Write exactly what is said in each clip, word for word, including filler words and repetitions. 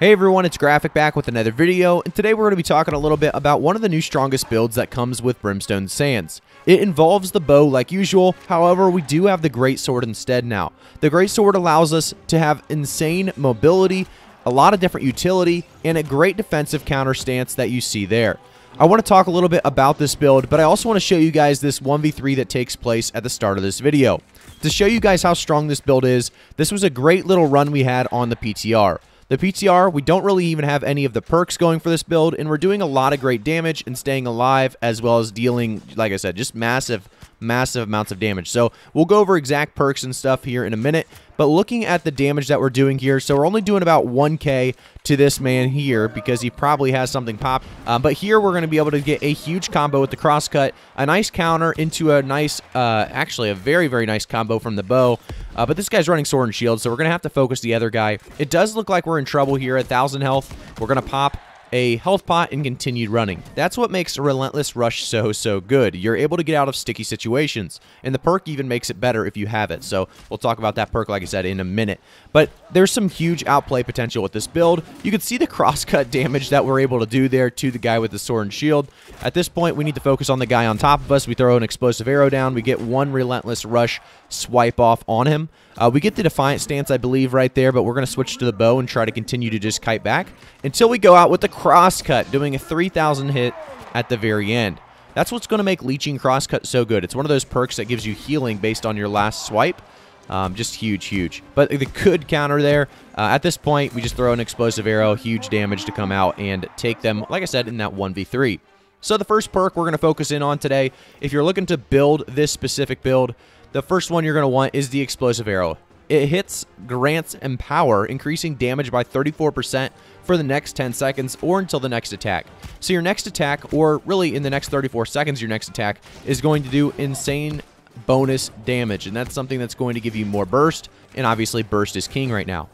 Hey everyone, it's Graphic back with another video, and today we're going to be talking a little bit about one of the new strongest builds that comes with Brimstone Sands. It involves the bow like usual, however we do have the Greatsword instead now. The Greatsword allows us to have insane mobility, a lot of different utility, and a great defensive counter stance that you see there. I want to talk a little bit about this build, but I also want to show you guys this one v three that takes place at the start of this video. To show you guys how strong this build is, this was a great little run we had on the P T R. The P T R, we don't really even have any of the perks going for this build, and we're doing a lot of great damage and staying alive, as well as dealing, like I said, just massive, massive amounts of damage. So we'll go over exact perks and stuff here in a minute, but looking at the damage that we're doing here, so we're only doing about one K to this man here because he probably has something pop. Um, but here we're going to be able to get a huge combo with the crosscut, a nice counter into a nice, uh, actually a very, very nice combo from the bow. Uh, but this guy's running sword and shield, so we're going to have to focus the other guy. It does look like we're in trouble here at one thousand health. We're going to pop a health pot and continued running. That's what makes Relentless Rush so, so good. You're able to get out of sticky situations, and the perk even makes it better if you have it. So we'll talk about that perk, like I said, in a minute. But there's some huge outplay potential with this build. You can see the crosscut damage that we're able to do there to the guy with the sword and shield. At this point, we need to focus on the guy on top of us. We throw an explosive arrow down. We get one Relentless Rush swipe off on him. Uh, we get the defiant stance, I believe, right there, but we're going to switch to the bow and try to continue to just kite back until we go out with the crosscut, doing a three thousand hit at the very end. That's what's going to make Leeching Crosscut so good. It's one of those perks that gives you healing based on your last swipe. Um, just huge, huge. But the good counter there. Uh, at this point, we just throw an explosive arrow, huge damage to come out and take them, like I said, in that one v three. So the first perk we're going to focus in on today, if you're looking to build this specific build, the first one you're going to want is the explosive arrow. It hits, grants, and power, increasing damage by thirty-four percent for the next ten seconds or until the next attack. So your next attack, or really in the next thirty-four seconds, your next attack is going to do insane bonus damage, and that's something that's going to give you more burst, and obviously burst is king right now.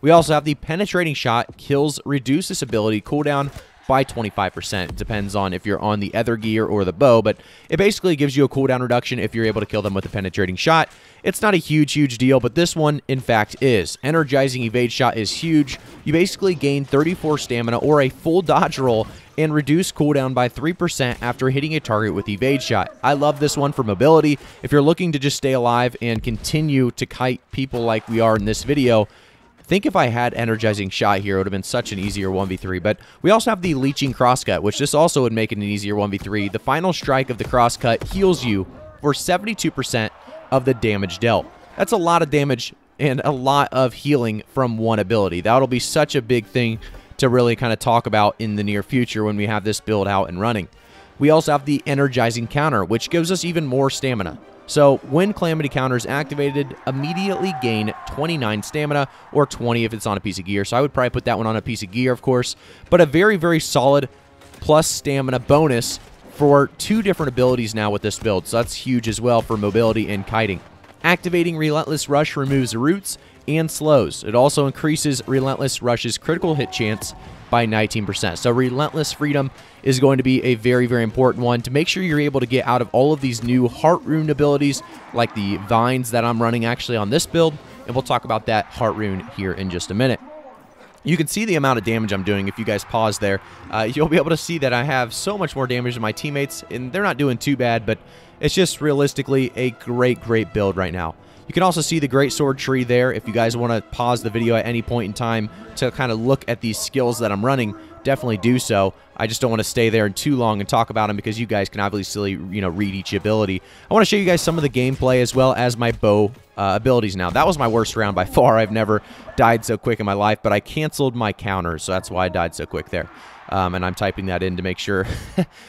We also have the penetrating shot, kills, reduce this ability cooldown by twenty-five percent. It depends on if you're on the other gear or the bow, but it basically gives you a cooldown reduction if you're able to kill them with a penetrating shot. It's not a huge, huge deal, but this one, in fact, is. Energizing Evade Shot is huge. You basically gain thirty-four stamina or a full dodge roll and reduce cooldown by three percent after hitting a target with Evade Shot. I love this one for mobility. If you're looking to just stay alive and continue to kite people like we are in this video, I think if I had Energizing Shot here, it would have been such an easier one v three, but we also have the Leeching Crosscut, which this also would make it an easier one v three. The final strike of the crosscut heals you for seventy-two percent of the damage dealt. That's a lot of damage and a lot of healing from one ability. That'll be such a big thing to really kind of talk about in the near future when we have this build out and running. We also have the Energizing Counter, which gives us even more stamina. So when Calamity Counter is activated, immediately gain twenty-nine stamina, or twenty if it's on a piece of gear. So I would probably put that one on a piece of gear, of course. But a very, very solid plus stamina bonus for two different abilities now with this build. So that's huge as well for mobility and kiting. Activating Relentless Rush removes roots and slows. It also increases Relentless Rush's critical hit chance by nineteen percent. So Relentless Freedom is going to be a very, very important one to make sure you're able to get out of all of these new Heart Rune abilities, like the vines that I'm running actually on this build, and we'll talk about that Heart Rune here in just a minute. You can see the amount of damage I'm doing. If you guys pause there, uh, you'll be able to see that I have so much more damage than my teammates, and they're not doing too bad, but it's just realistically a great, great build right now. You can also see the Greatsword tree there. If you guys want to pause the video at any point in time to kind of look at these skills that I'm running, definitely do so. I just don't want to stay there too long and talk about them because you guys can obviously, you know, read each ability. I want to show you guys some of the gameplay as well as my bow uh, abilities now. That was my worst round by far. I've never died so quick in my life, but I canceled my counters, so that's why I died so quick there. Um, and I'm typing that in to make sure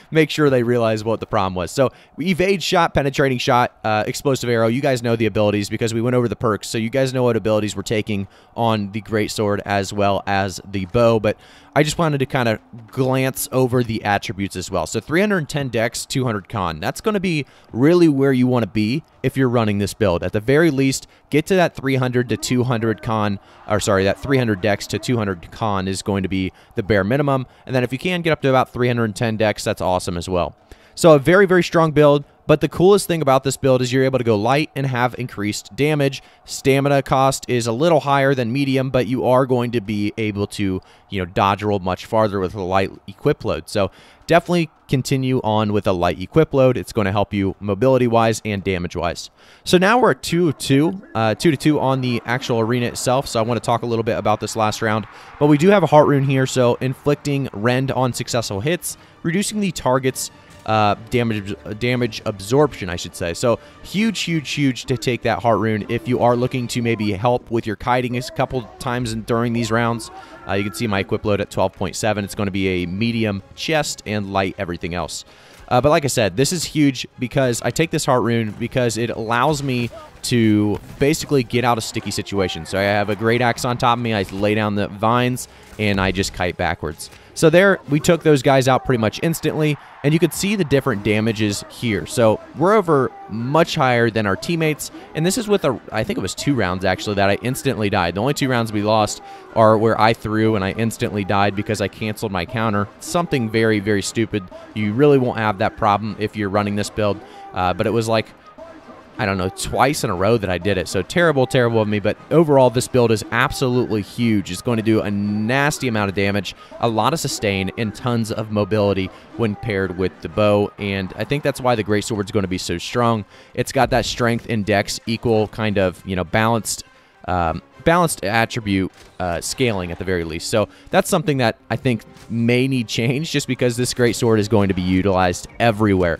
make sure they realize what the problem was. So Evade Shot, Penetrating Shot, uh, Explosive Arrow. You guys know the abilities because we went over the perks, so you guys know what abilities we're taking on the Greatsword as well as the bow, but I just wanted to kind of glance over the attributes as well. So three hundred ten dex, two hundred con. That's going to be really where you want to be if you're running this build. At the very least, get to that three hundred to two hundred con, or sorry, that three hundred dex to two hundred con is going to be the bare minimum. And then if you can get up to about three hundred ten dex, that's awesome as well. So a very, very strong build. But the coolest thing about this build is you're able to go light and have increased damage. Stamina cost is a little higher than medium, but you are going to be able to, you know, dodge roll much farther with a light equip load. So definitely continue on with a light equip load. It's going to help you mobility-wise and damage-wise. So now we're at two to two, uh, two to two on the actual arena itself, so I want to talk a little bit about this last round. But we do have a Heart Rune here, so inflicting rend on successful hits, reducing the target's uh, damage, damage absorption, I should say. So huge, huge, huge to take that Heart Rune if you are looking to maybe help with your kiting a couple times during these rounds. Uh, you can see my equip load at twelve point seven. It's going to be a medium chest and light everything else. Uh, but like I said, this is huge because I take this Heart Rune because it allows me to basically get out of sticky situations. So I have a Great Axe on top of me. I lay down the vines and I just kite backwards. So there, we took those guys out pretty much instantly, and you could see the different damages here. So we're over much higher than our teammates, and this is with, a, I think it was two rounds actually that I instantly died. The only two rounds we lost are where I threw and I instantly died because I canceled my counter. Something very, very stupid. You really won't have that problem if you're running this build, uh, but it was like, I don't know, twice in a row that I did it. So terrible, terrible of me, but overall this build is absolutely huge. It's going to do a nasty amount of damage, a lot of sustain, and tons of mobility when paired with the bow, and I think that's why the Greatsword is going to be so strong. It's got that strength and dex equal kind of, you know, balanced um, balanced attribute uh, scaling at the very least. So that's something that I think may need change just because this Greatsword is going to be utilized everywhere.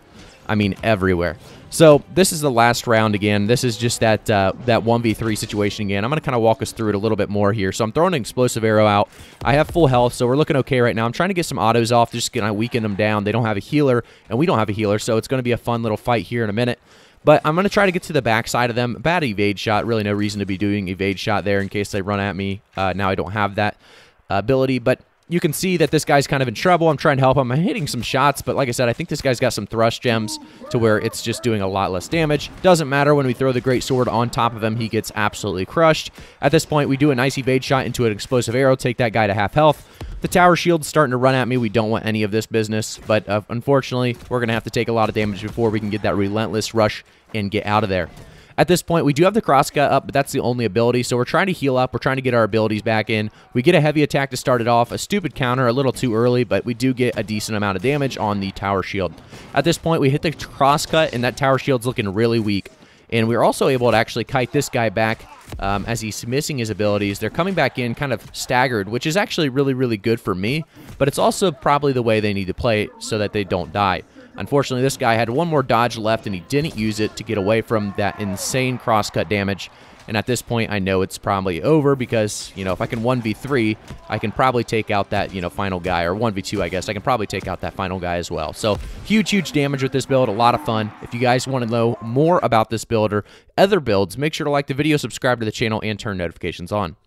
I mean everywhere. So this is the last round again. This is just that uh, that one v three situation again. I'm going to kind of walk us through it a little bit more here. So I'm throwing an Explosive Arrow out. I have full health, so we're looking okay right now. I'm trying to get some autos off, just going to weaken them down. They don't have a healer, and we don't have a healer, so it's going to be a fun little fight here in a minute. But I'm going to try to get to the backside of them. Bad evade shot. Really no reason to be doing evade shot there in case they run at me. Uh, now I don't have that ability, but you can see that this guy's kind of in trouble. I'm trying to help him. I'm hitting some shots, but like I said, I think this guy's got some thrust gems to where it's just doing a lot less damage. Doesn't matter when we throw the Greatsword on top of him, he gets absolutely crushed. At this point, we do an Icy Blade Shot into an Explosive Arrow, take that guy to half health. The tower shield's starting to run at me. We don't want any of this business, but uh, unfortunately, we're going to have to take a lot of damage before we can get that Relentless Rush and get out of there. At this point, we do have the Crosscut up, but that's the only ability, so we're trying to heal up. We're trying to get our abilities back in. We get a heavy attack to start it off, a stupid counter a little too early, but we do get a decent amount of damage on the tower shield. At this point, we hit the Crosscut, and that tower shield's looking really weak. And we're also able to actually kite this guy back um, as he's missing his abilities. They're coming back in kind of staggered, which is actually really, really good for me, but it's also probably the way they need to play it so that they don't die. Unfortunately, this guy had one more dodge left, and he didn't use it to get away from that insane crosscut damage. And at this point, I know it's probably over because, you know, if I can one v three, I can probably take out that, you know, final guy, or one v two, I guess. I can probably take out that final guy as well. So huge, huge damage with this build. A lot of fun. If you guys want to know more about this build or other builds, make sure to like the video, subscribe to the channel, and turn notifications on.